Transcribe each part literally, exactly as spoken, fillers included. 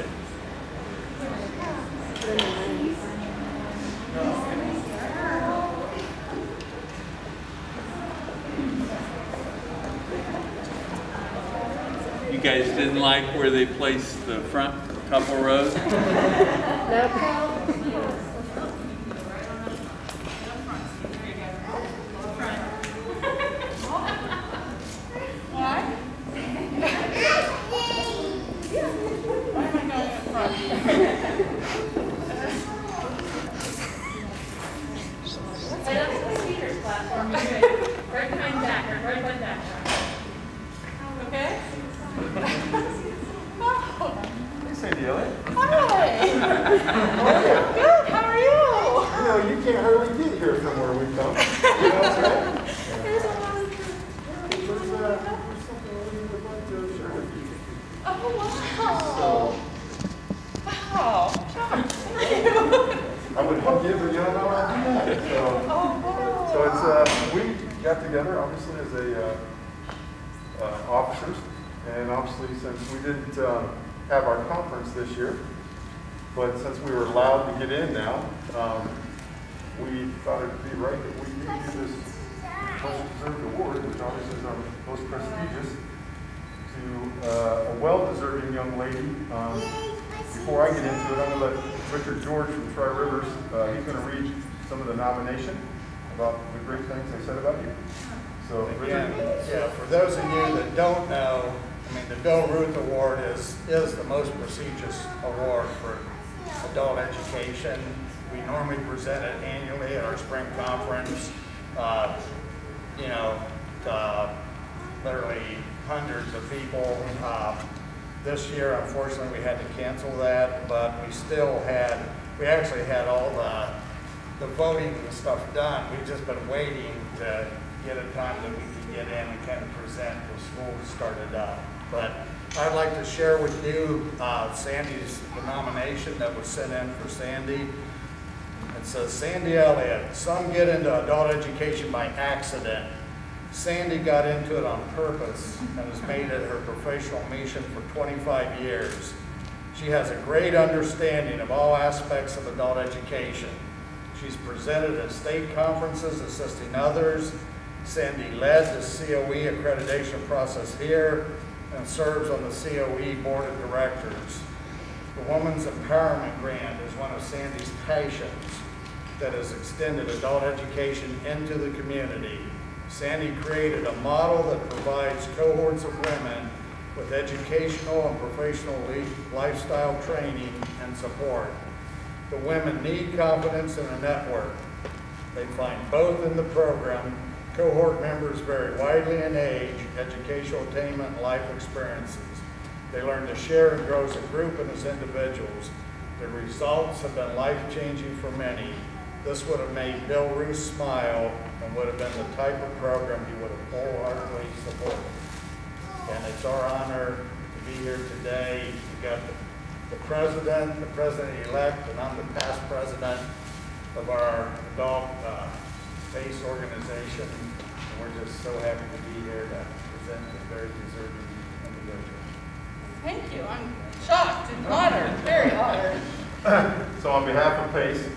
Okay. You guys didn't like where they placed the front couple rows? No. Richard George from Tri-Rivers, uh, he's going to read some of the nomination about the great things they said about you. So, Richard. Yeah, yeah, for those of you that don't know, I mean, the Bill Ruth Award is, is the most prestigious award for adult education. We normally present it annually at our spring conference. Uh, you know, uh, literally hundreds of people. Uh, This year, unfortunately, we had to cancel that, but we still had, we actually had all the, the voting and stuff done. We've just been waiting to get a time that we can get in and kind of present the school started up. But I'd like to share with you uh, Sandy's the nomination that was sent in for Sandy. It says, Sandy Elliott, some get into adult education by accident. Sandy got into it on purpose and has made it her professional mission for twenty-five years. She has a great understanding of all aspects of adult education. She's presented at state conferences, assisting others. Sandy led the C O E accreditation process here and serves on the C O E board of directors. The Women's Empowerment Grant is one of Sandy's passions that has extended adult education into the community. Sandy created a model that provides cohorts of women with educational and professional lifestyle training and support. The women need confidence in a network. They find both in the program. Cohort members vary widely in age, educational attainment, and life experiences. They learn to share and grow as a group and as individuals. The results have been life-changing for many. This would have made Bill Ruth smile and would have been the type of program he would have wholeheartedly supported. And it's our honor to be here today. We've got the, the president, the president-elect, and I'm the past president of our adult uh, PACE organization. And we're just so happy to be here to present this very deserving individual. Thank you. I'm shocked and honored, very honored. So on behalf of PACE,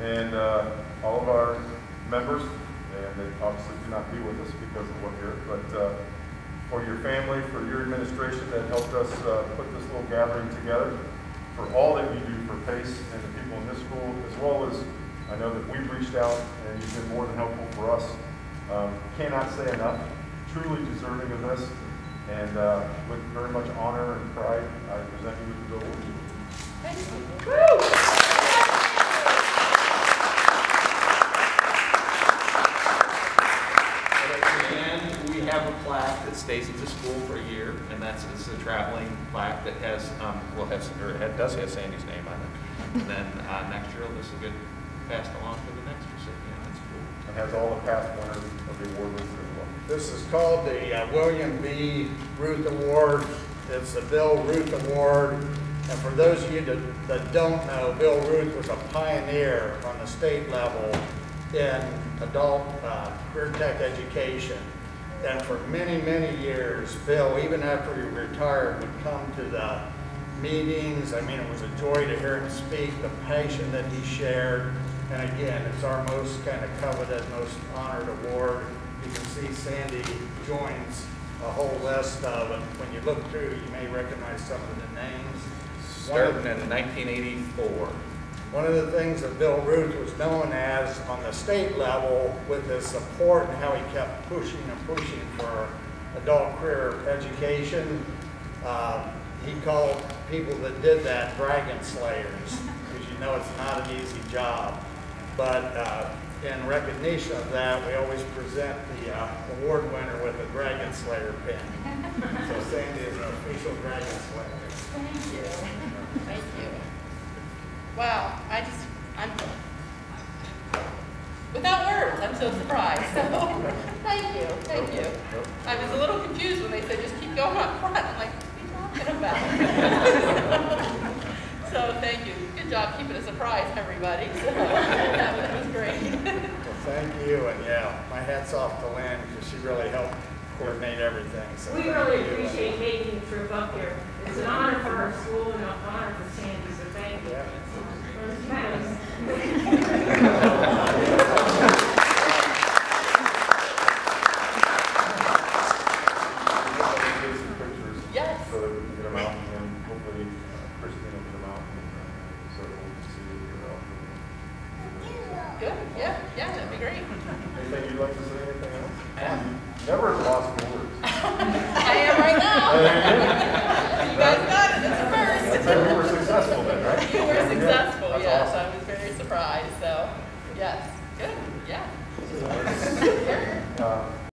and uh, all of our members, and they obviously do not be with us because of what you're, but uh, for your family, for your administration that helped us uh, put this little gathering together, for all that you do for PACE and the people in this school, as well as I know that we've reached out and you've been more than helpful for us. Um, cannot say enough, truly deserving of this, and uh, with very much honor and pride, I present you with the Bill Ruth. Thank you. Woo! Have a plaque that stays at the school for a year, and that's it's a traveling plaque that has um, will have or it does have Sandy's name on it. And then uh, next year, this is a good passed along for the next recipient. That's cool. It has all the past winners of the award as well. This is called the uh, William B. Ruth Award. It's the Bill Ruth Award. And for those of you that, that don't know, Bill Ruth was a pioneer on the state level in adult uh, career tech education. And for many, many years, Bill, even after he retired, would come to the meetings. I mean, it was a joy to hear him speak, the passion that he shared. And again, it's our most kind of coveted, most honored award. You can see Sandy joins a whole list of, and when you look through, you may recognize some of the names. Starting in nineteen eighty-four. One of the things that Bill Ruth was known as on the state level with his support and how he kept pushing and pushing for adult career education, um, he called people that did that dragon slayers, because you know it's not an easy job. But uh, in recognition of that, we always present the uh, award winner with a dragon slayer pin. So Sandy is an official dragon slayer. Thank you. Thank you. Wow, I just, I'm without words, I'm so surprised. So, thank you, thank you. I was a little confused when they said just keep going up front. I'm like, what are you talking about? So, so thank you. Good job keeping a surprise, everybody. So that was, that was great. Well, thank you, and yeah, my hat's off to Lynn because she really helped coordinate everything. So we really you. appreciate taking the trip up here. It's an honor for our school and an honor for Sandy, so thank you. Yeah. Yes. So that we can get them out, and hopefully Christine will get them out, and so we'll see if we get them out. Good. Yeah. Yeah. That'd be great. Anything you'd like to say? Anything else? Yeah. Never lost for words. I am right now. You guys got it. It's a first. That's how we were successful then, right? You were successful. Yes, awesome. I was very surprised.